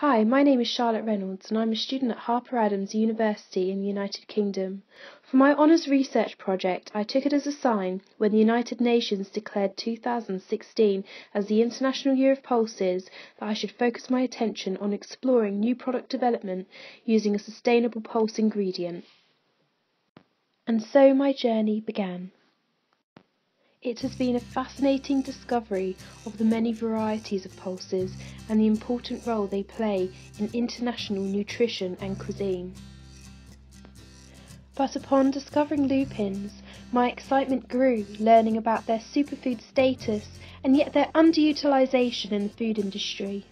Hi, my name is Charlotte Reynolds and I'm a student at Harper Adams University in the United Kingdom. For my honours research project, I took it as a sign when the United Nations declared 2016 as the International Year of Pulses that I should focus my attention on exploring new product development using a sustainable pulse ingredient. And so my journey began. It has been a fascinating discovery of the many varieties of pulses and the important role they play in international nutrition and cuisine. But upon discovering lupins, my excitement grew learning about their superfood status and yet their underutilisation in the food industry.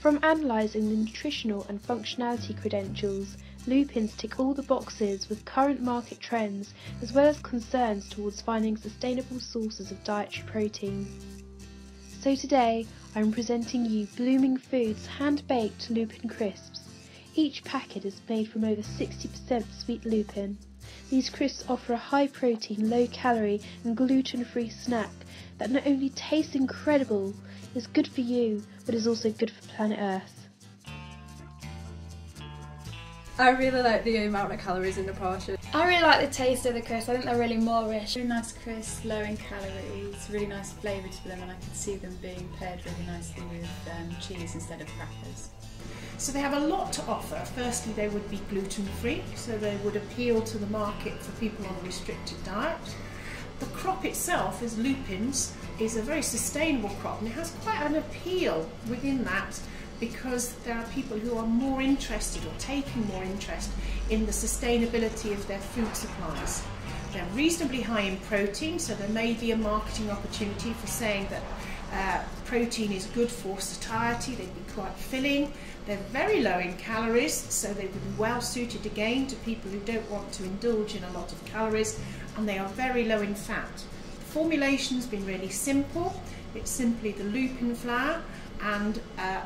From analysing the nutritional and functionality credentials, lupins tick all the boxes with current market trends as well as concerns towards finding sustainable sources of dietary protein. So today I'm presenting you Blooming Food's hand-baked lupin crisps. Each packet is made from over 60% sweet lupin. These crisps offer a high protein, low calorie and gluten-free snack that not only tastes incredible, is good for you, but is also good for planet Earth. I really like the amount of calories in the portion. I really like the taste of the crisps. I think they're really Moorish. Really nice crisps, low in calories, really nice flavour to them, and I can see them being paired really nicely with cheese instead of crackers. So they have a lot to offer. Firstly, they would be gluten-free, so they would appeal to the market for people on a restricted diet. The crop itself, as lupins, is a very sustainable crop, and it has quite an appeal within that, because there are people who are more interested or taking more interest in the sustainability of their food supplies. They're reasonably high in protein, so there may be a marketing opportunity for saying that protein is good for satiety. They'd be quite filling. They're very low in calories, so they would be well suited again to people who don't want to indulge in a lot of calories, and they are very low in fat. The formulation's been really simple. It's simply the lupin flour, and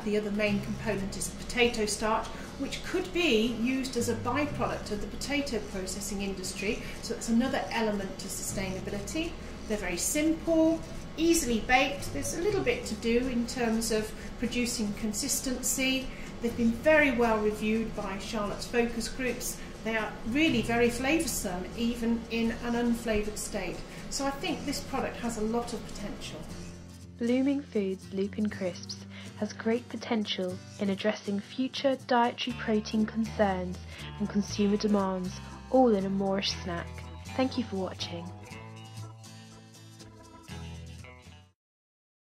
the other main component is potato starch, which could be used as a byproduct of the potato processing industry, so that's another element to sustainability. They're very simple, easily baked. There's a little bit to do in terms of producing consistency. They've been very well reviewed by Charlotte's focus groups. They are really very flavoursome, even in an unflavoured state. So I think this product has a lot of potential. Blooming Food's Lupin Crisps has great potential in addressing future dietary protein concerns and consumer demands, all in a Moorish snack. Thank you for watching.